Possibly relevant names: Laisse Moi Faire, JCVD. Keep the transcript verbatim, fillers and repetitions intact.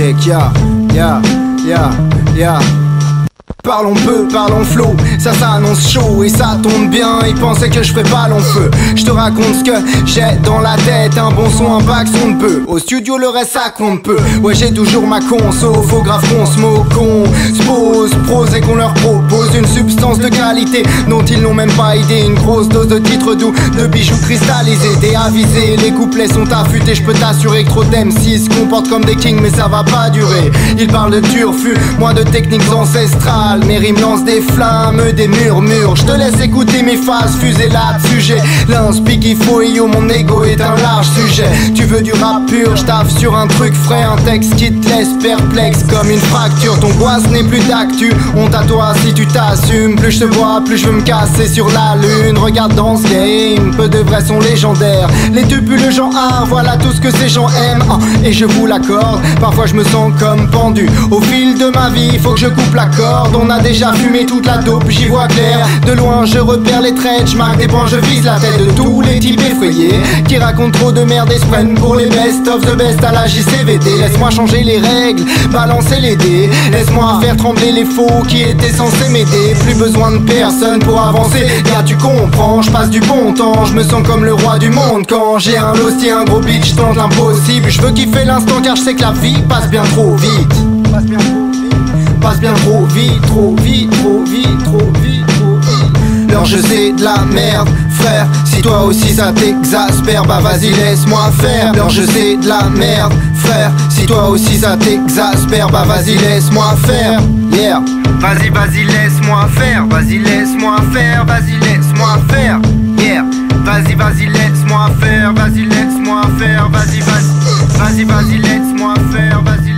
check, ya, ya, ya, ya. Parlons peu, parlons flot, ça ça annonce chaud et ça tombe bien, ils pensaient que je ferais pas long feu. Je te raconte ce que j'ai dans la tête, un bon son, un bac, son de peu. Au studio le reste ça compte peu. Ouais j'ai toujours ma conso, faut grave qu'on se moque, qu'on se pose, prose et qu'on leur propose une substance de qualité dont ils n'ont même pas idée. Une grosse dose de titres doux, de bijoux cristallisés, des avisés. Les couplets sont affûtés, je peux t'assurer que trop d'M six se comportent comme des kings mais ça va pas durer. Ils parlent de turfu, moins de techniques ancestrales. Mes rimes lancent des flammes, des murmures. Je te laisse écouter mes phases, fusillade, sujet. L'inspi qui fouille, mon ego est un large sujet. Tu veux du rap pur, je taffe sur un truc frais, un texte qui te laisse perplexe comme une fracture. Ton goisse n'est plus d'actu, honte à toi si tu t'assumes. Plus je te vois, plus je veux me casser sur la lune. Regarde dans ce game, peu de vrais sont légendaires. Les deux plus le genre A, voilà tout ce que ces gens aiment. Ah, et je vous l'accorde, parfois je me sens comme pendu. Au fil de ma vie, faut que je coupe la corde. On a déjà fumé toute la dope, j'y vois clair. De loin je repère les traits, je marque des points, je vise la tête de tous les types effrayés qui racontent trop de merde et se prennent pour les best of the best à la J C V D. Laisse-moi changer les règles, balancer les dés. Laisse-moi faire trembler les faux qui étaient censés m'aider. Plus besoin de personne pour avancer, là tu comprends, je passe du bon temps. Je me sens comme le roi du monde quand j'ai un lostier, un gros bitch, je tente l'impossible. Je veux kiffer l'instant car je sais que la vie passe bien trop vite. Passe bien trop vite. Passe bien trop vite, trop vite, trop vite, trop vite, trop vite. Leur jeu c'est de la merde, frère. Si toi aussi ça t'exaspère, bah vas-y laisse-moi faire. Leur jeu c'est de la merde, frère. Si toi aussi ça t'exaspère, bah vas-y laisse-moi faire. Yeah. Vas-y, vas-y laisse-moi faire. Vas-y laisse-moi faire. Vas-y laisse-moi faire. Yeah. Vas-y, vas-y laisse-moi faire. Vas-y laisse-moi faire. Vas-y, vas-y, vas-y, vas-y laisse-moi faire. Vas-y.